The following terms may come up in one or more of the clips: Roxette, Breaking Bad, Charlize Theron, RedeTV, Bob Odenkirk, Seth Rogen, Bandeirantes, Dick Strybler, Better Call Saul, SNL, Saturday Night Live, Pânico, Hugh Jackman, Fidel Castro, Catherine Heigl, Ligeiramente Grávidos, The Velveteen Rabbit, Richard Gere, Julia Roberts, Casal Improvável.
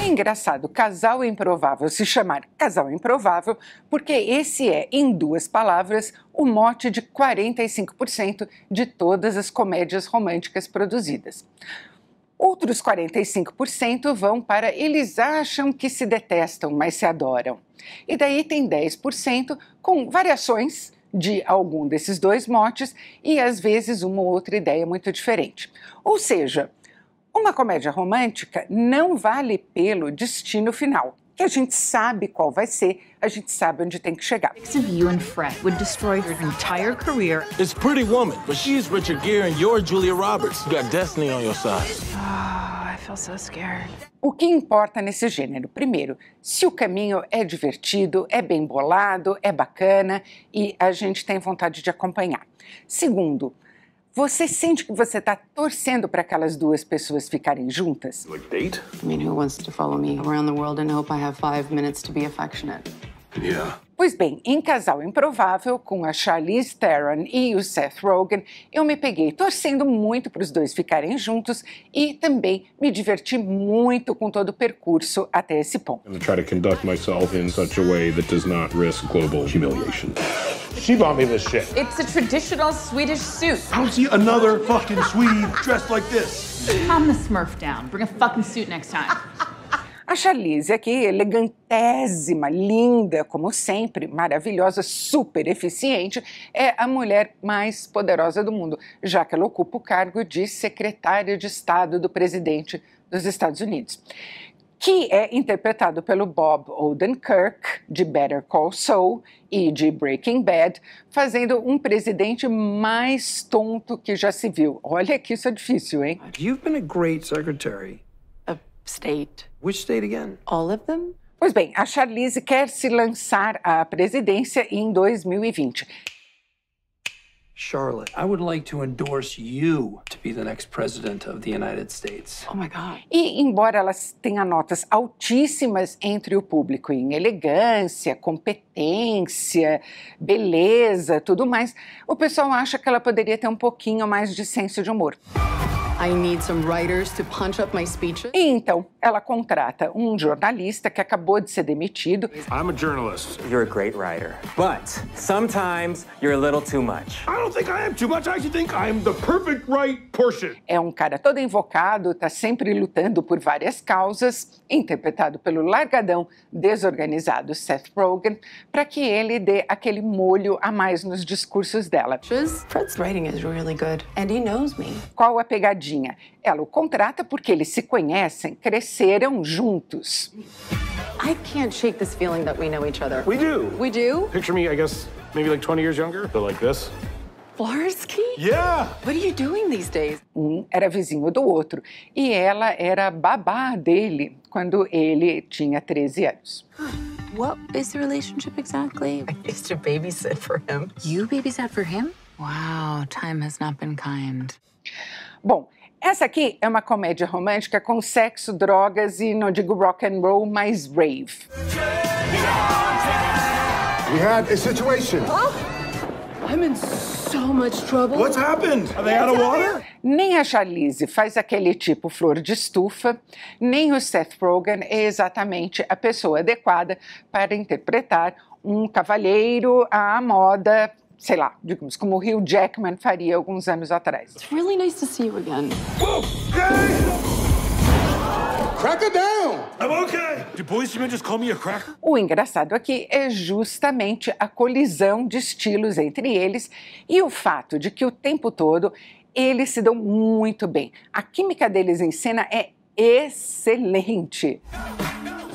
É engraçado, Casal Improvável se chamar Casal Improvável porque esse é, em duas palavras, o mote de 45% de todas as comédias românticas produzidas. Outros 45% vão para eles acham que se detestam, mas se adoram. E daí tem 10% com variações de algum desses dois motes e às vezes uma ou outra ideia muito diferente. Ou seja, uma comédia romântica não vale pelo destino final, que a gente sabe qual vai ser, a gente sabe onde tem que chegar. You and Fred would destroy your entire career. It's Pretty Woman, but she's Richard Gere and you're Julia Roberts. You got destiny on your side. Oh, I feel so scared. O que importa nesse gênero? Primeiro, se o caminho é divertido, é bem bolado, é bacana e a gente tem vontade de acompanhar. Segundo, você sente que você está torcendo para aquelas duas pessoas ficarem juntas? Like date? I mean, who wants to follow me around the world and hope I have 5 minutes to be affectionate? Yeah. Pois bem, em Casal Improvável, com a Charlize Theron e o Seth Rogen, eu me peguei torcendo muito para os dois ficarem juntos e também me diverti muito com todo o percurso até esse ponto. I'm trying to conduct myself in such a way that does not risk global humiliation. She bought me this shit. It's a traditional Swedish suit. I don't see another fucking Swede dressed like this. Calm the Smurf down. Bring a fucking suit next time. A Charlize aqui, elegantésima, linda, como sempre, maravilhosa, super eficiente, é a mulher mais poderosa do mundo, já que ela ocupa o cargo de secretária de Estado do presidente dos Estados Unidos, que é interpretado pelo Bob Odenkirk, de Better Call Saul e de Breaking Bad, fazendo um presidente mais tonto que já se viu. Olha que isso é difícil, hein? You've been a great secretary. Of state. Which state again? All of them? Pois bem, a Charlize quer se lançar à presidência em 2020. Charlotte, I would like to endorse you to be the next president of the United States. Oh my God. E embora ela tenha notas altíssimas entre o público em elegância, competência, beleza, tudo mais, o pessoal acha que ela poderia ter um pouquinho mais de senso de humor. I need some writers to punch up my speeches. E então, ela contrata um jornalista que acabou de ser demitido. I'm a journalist. You're a great writer, but sometimes you're a little too much. I don't think I am too much. I actually think I'm the perfect right person. É um cara todo invocado, tá sempre lutando por várias causas, interpretado pelo largadão desorganizado Seth Rogen, para que ele dê aquele molho a mais nos discursos dela. Fred's writing is really good, and he knows me. Qual a pegadinha? Ela o contrata porque eles se conhecem, cresceram juntos. I can't shake this feeling that we know each other. We do. We do? Picture me, I guess, maybe like 20 years younger, but like this. Florsky? Yeah! What are you doing these days? Era vizinho do outro e ela era babá dele quando ele tinha 13 anos. What is the relationship exactly? I used to babysit for him. You babysat for him? Wow, time has not been kind. Bom, essa aqui é uma comédia romântica com sexo, drogas e, não digo rock and roll, mas rave. We had a situation. Oh, I'm in so much trouble. What's happened? Are they out of water? Nem a Charlize faz aquele tipo flor de estufa, nem o Seth Rogen é exatamente a pessoa adequada para interpretar um cavalheiro à moda, sei lá, digamos, como o Hugh Jackman faria alguns anos atrás. It's really nice to see you again. Cracker down! I'm okay. The boys just call me a cracker. O engraçado aqui é justamente a colisão de estilos entre eles e o fato de que o tempo todo eles se dão muito bem. A química deles em cena é excelente.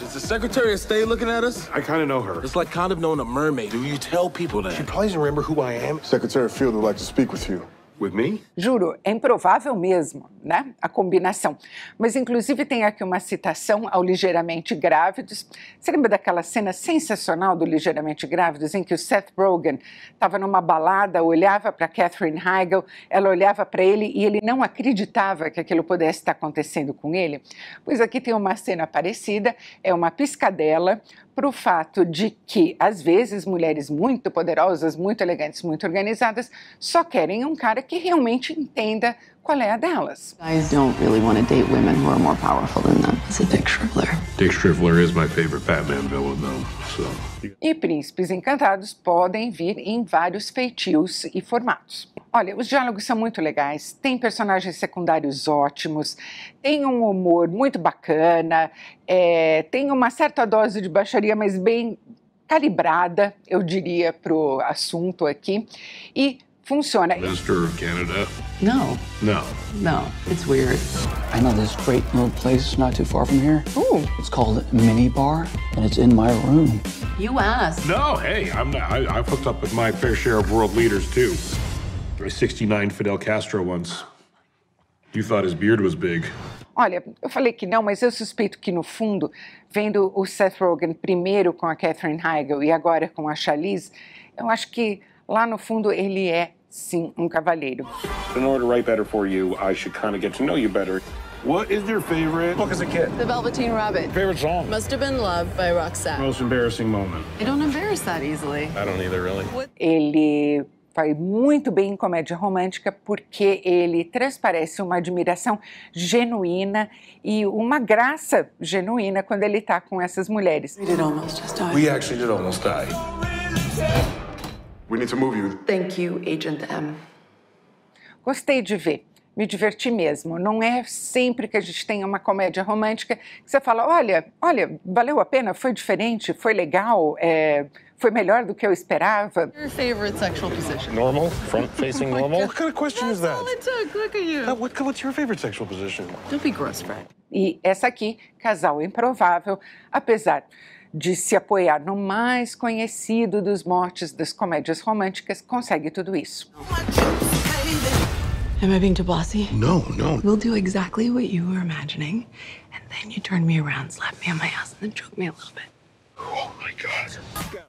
Is the Secretary of State looking at us? I kind of know her. It's like kind of knowing a mermaid. Do you tell people that? She probably doesn't remember who I am. Secretary Field would like to speak with you. With me? Juro, é improvável mesmo, né? A combinação. Mas inclusive tem aqui uma citação ao Ligeiramente Grávidos. Você lembra daquela cena sensacional do Ligeiramente Grávidos em que o Seth Rogen estava numa balada, olhava para Catherine Heigl, ela olhava para ele e ele não acreditava que aquilo pudesse estar acontecendo com ele? Pois aqui tem uma cena parecida, é uma piscadela para o fato de que, às vezes, mulheres muito poderosas, muito elegantes, muito organizadas, só querem um cara que realmente entenda qual é a delas. Guys don't really want to date women who are more powerful than them. It's a Dick Strybler. Dick Strybler is my favorite Batman villain though. So. E príncipes encantados podem vir em vários feitios e formatos. Olha, os diálogos são muito legais, tem personagens secundários ótimos, tem um humor muito bacana, tem uma certa dose de baixaria, mas bem calibrada, eu diria, pro assunto aqui, e funciona. Mr. Canada? No. No. No. It's weird. I know this great little place not too far from here. Ooh. It's called Mini Bar, and it's in my room. You asked. No, hey, I've hooked up with my fair share of world leaders, too. 69 Fidel Castro once. You thought his beard was big. Olha, eu falei que não, mas eu suspeito que no fundo, vendo o Seth Rogen primeiro com a Catherine Heigl e agora com a Charlize, eu acho que lá no fundo ele é sim um cavalheiro. In order to write better for you, I should kind of get to know you better. What is your favorite book as a kid? The Velveteen Rabbit. Favorite song? Must Have Been Love, by Roxette. Most embarrassing moment. I don't embarrass that easily. I don't either, really. Ele vai muito bem em comédia romântica porque ele transparece uma admiração genuína e uma graça genuína quando ele está com essas mulheres. We did almost just die. We actually did almost die. We need to move you. Thank you, Agent M. Gostei de ver. Me diverti mesmo. Não é sempre que a gente tem uma comédia romântica que você fala, olha, valeu a pena, foi diferente, foi legal, foi melhor do que eu esperava. Your favorite sexual position? Normal, front facing normal. What kind of question is that? That's all it took. Look at you. What's your favorite sexual position? Don't be gross, Fred. E essa aqui, Casal Improvável, apesar de se apoiar no mais conhecido dos motes das comédias românticas, consegue tudo isso. Am I being too bossy? No, no. We'll do exactly what you were imagining, and then you turn me around, slap me on my ass, and then choke me a little bit. Oh my God.